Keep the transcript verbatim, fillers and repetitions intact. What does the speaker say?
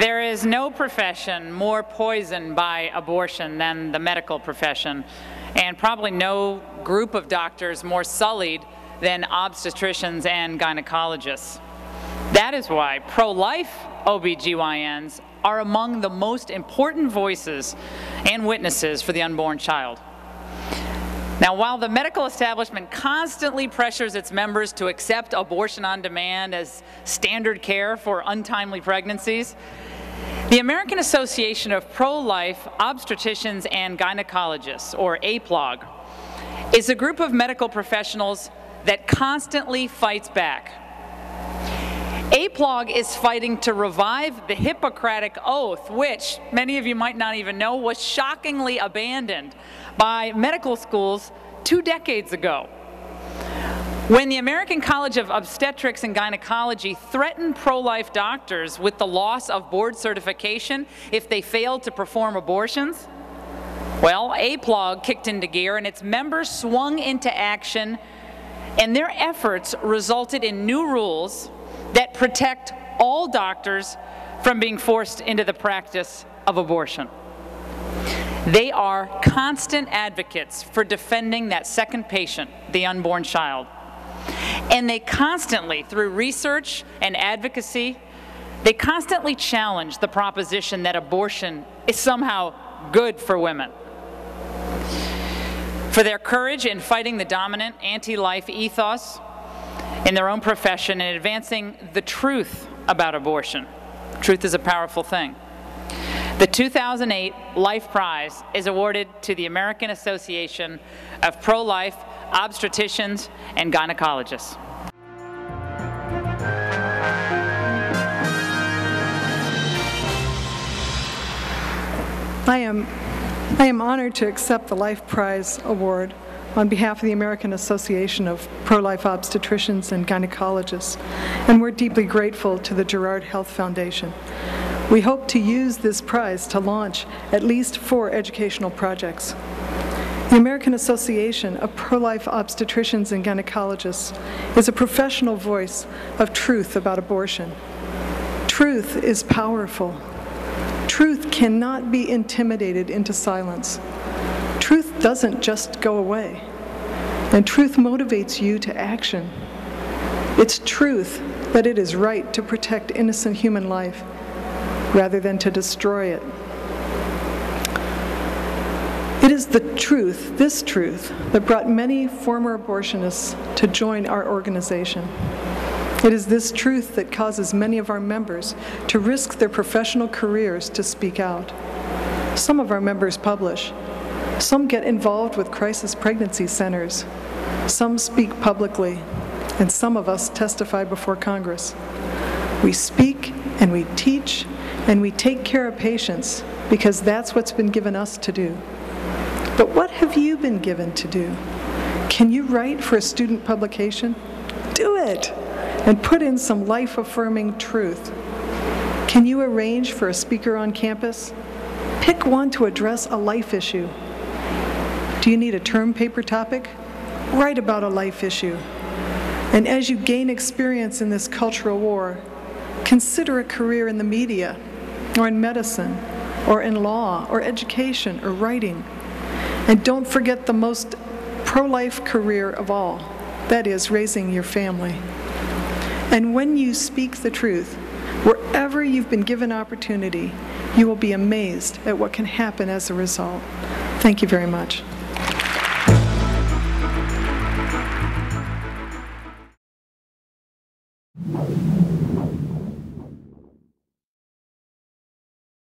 There is no profession more poisoned by abortion than the medical profession, and probably no group of doctors more sullied than obstetricians and gynecologists. That is why pro-life O B G Y Ns are among the most important voices and witnesses for the unborn child. Now, while the medical establishment constantly pressures its members to accept abortion on demand as standard care for untimely pregnancies, the American Association of Pro-Life Obstetricians and Gynecologists, or A P O L G, is a group of medical professionals that constantly fights back. A P O L G is fighting to revive the Hippocratic Oath, which many of you might not even know was shockingly abandoned by medical schools two decades ago. When the American College of Obstetrics and Gynecology threatened pro-life doctors with the loss of board certification if they failed to perform abortions, well, A P O L G kicked into gear and its members swung into action, and their efforts resulted in new rules that protect all doctors from being forced into the practice of abortion. They are constant advocates for defending that second patient, the unborn child. And they constantly, through research and advocacy, they constantly challenge the proposition that abortion is somehow good for women. For their courage in fighting the dominant anti-life ethos in their own profession and advancing the truth about abortion. Truth is a powerful thing. The two thousand eight Life Prize is awarded to the American Association of Pro-Life Obstetricians and Gynecologists. I am, I am honored to accept the Life Prize Award on behalf of the American Association of Pro-Life Obstetricians and Gynecologists, and we're deeply grateful to the Girard Health Foundation. We hope to use this prize to launch at least four educational projects. The American Association of Pro-Life Obstetricians and Gynecologists is a professional voice of truth about abortion. Truth is powerful. Truth cannot be intimidated into silence. Truth doesn't just go away, and truth motivates you to action. It's truth that it is right to protect innocent human life rather than to destroy it. It is the truth, this truth, that brought many former abortionists to join our organization. It is this truth that causes many of our members to risk their professional careers to speak out. Some of our members publish. Some get involved with crisis pregnancy centers. Some speak publicly, and some of us testify before Congress. We speak, and we teach, and we take care of patients because that's what's been given us to do. But what have you been given to do? Can you write for a student publication? Do it, and put in some life-affirming truth. Can you arrange for a speaker on campus? Pick one to address a life issue. Do you need a term paper topic? Write about a life issue. And as you gain experience in this cultural war, consider a career in the media, or in medicine, or in law, or education, or writing. And don't forget the most pro-life career of all, that is, raising your family. And when you speak the truth, wherever you've been given opportunity, you will be amazed at what can happen as a result. Thank you very much. Thank you.